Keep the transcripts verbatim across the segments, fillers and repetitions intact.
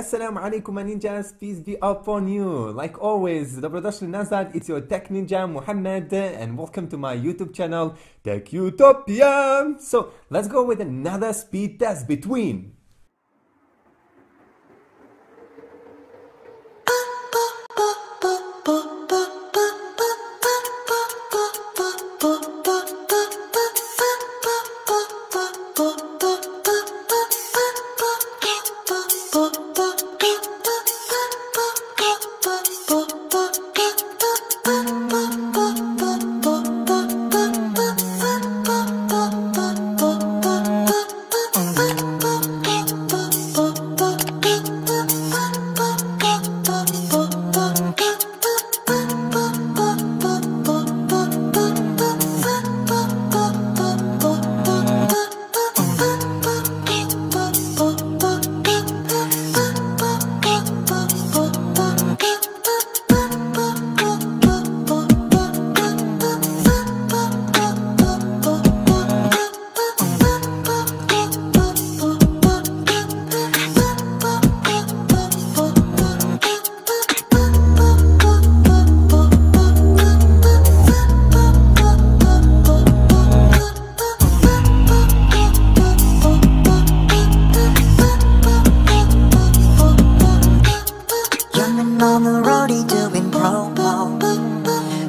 Assalamu alaikum my ninjas, peace be upon you. Like always, Dabradash al Nazar, it's your tech ninja Muhammad, and welcome to my YouTube channel, Tech Utopia. So let's go with another speed test between on the roadie doing promo.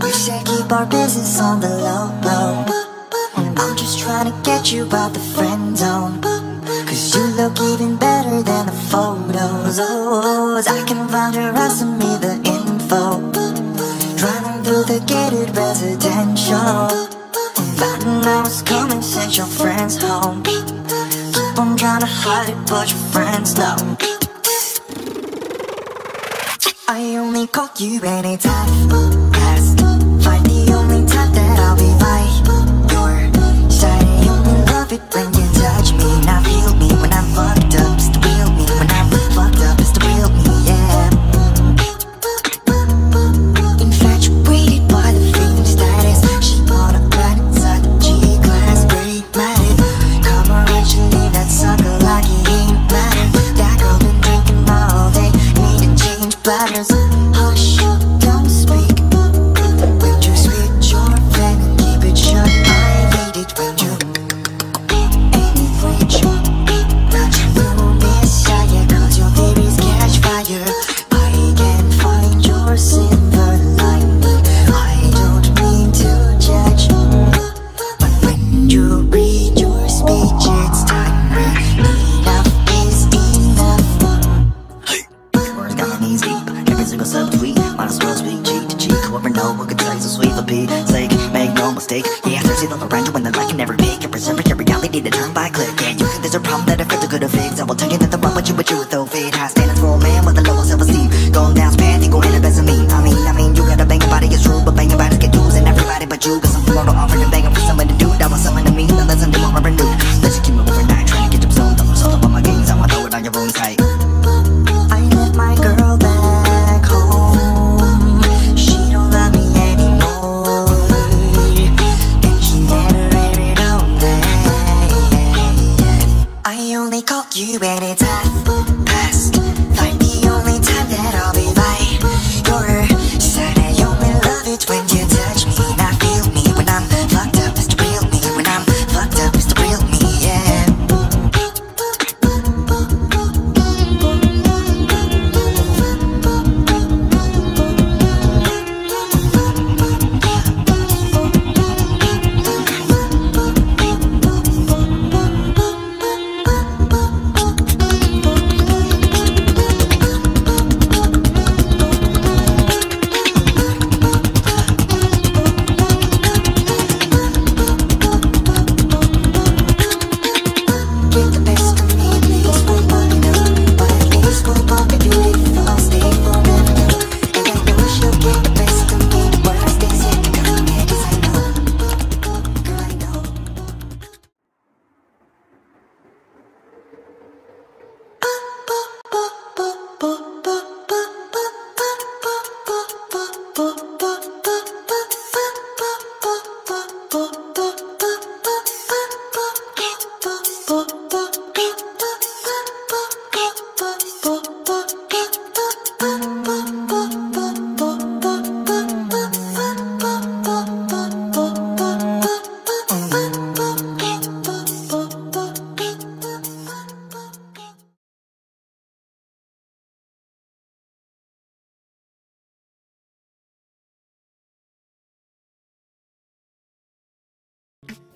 We should keep our business on the low low. I'm just trying to get you out the friend zone, cause you look even better than the photos. Oh, I can find your ass and me the info. Driving through the gated residential, finding I was coming, sent your friends home. Keep on trying to hide it but your friends know. I only call you when it's half past five. The only time that I'll be by your side. I only love it when you touch me, not feel me. When I'm fucked up, it's the real me. When I'm fucked up, it's the real me, yeah. Infatuated by the fame status. She wanna ride inside the G-class, pretty mad it. Come around, she leave that sucker like it ain't matter. That girl been drinking all day, need to change platters. Yeah, there's it on the render when the light can never make and preserve your reality to turn by click. Yeah, you think there's a problem that I feel the good of fix. I will tell you that the wrong with you, but you with no fit. High standards for a man with a low self-esteem. Going down span, you gon' end up as a me. I mean, I mean, you gotta bang about it, it's true, but bang about it get dues and everybody but you. Cause something more to offer than begging for someone to do. That was something to me, now that's something more renewed. Let's just keep moving overnight, trying to get up soon. Don't lose all of my games, I wanna throw it on your room tight. I left my girl back home. You and it's half past five. The only time that I'll be by your side. I only love it when you touch me, not feel me. When I'm fucked up, it's the real me. When I'm fucked up, it's the real me, yeah.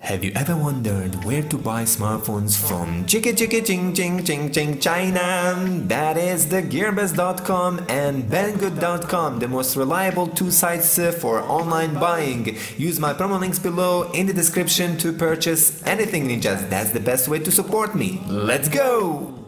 Have you ever wondered where to buy smartphones from chicka chicka ching ching ching ching China? That is the gearbest dot com and banggood dot com, the most reliable two sites for online buying. Use my promo links below in the description to purchase anything ninjas. That's the best way to support me. Let's go!